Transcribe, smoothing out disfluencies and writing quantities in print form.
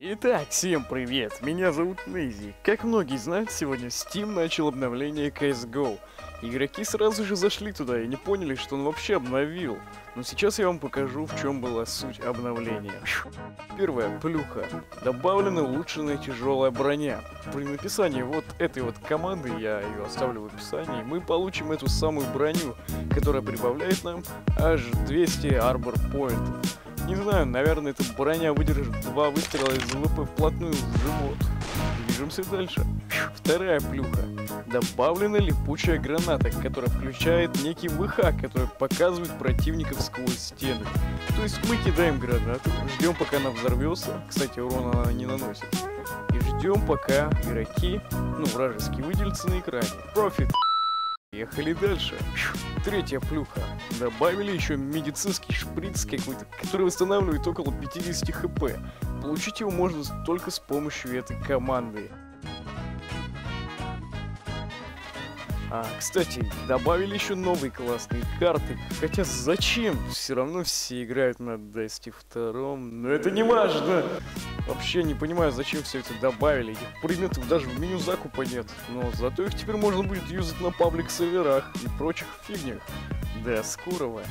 Итак, всем привет, меня зовут Нейзи. Как многие знают, сегодня Steam начал обновление CS:GO. Игроки сразу же зашли туда и не поняли, что он вообще обновил. Но сейчас я вам покажу, в чем была суть обновления. Первая плюха. Добавлена улучшенная тяжелая броня. При написании вот этой вот команды, я ее оставлю в описании, мы получим эту самую броню, которая прибавляет нам аж 200 арбор поинтов. Не знаю, наверное, эта броня выдержит 2 выстрела из ВП вплотную в живот. Движемся дальше. Вторая плюха. Добавлена липучая граната, которая включает некий ВХ, который показывает противников сквозь стены. То есть мы кидаем гранату, ждем, пока она взорвется. Кстати, урона она не наносит. И ждем, пока игроки, вражеские, выделятся на экране. Профит. Ехали дальше. Третья плюха. Добавили еще медицинский шприц какой-то, который восстанавливает около 50 хп. Получить его можно только с помощью этой команды. Кстати, добавили еще новые классные карты. Хотя зачем? Все равно все играют на Дестини 2, но это не важно. Вообще не понимаю, зачем все это добавили. Этих предметов даже в меню закупа нет. Но зато их теперь можно будет юзать на паблик-серверах и прочих фигнях. До скорого.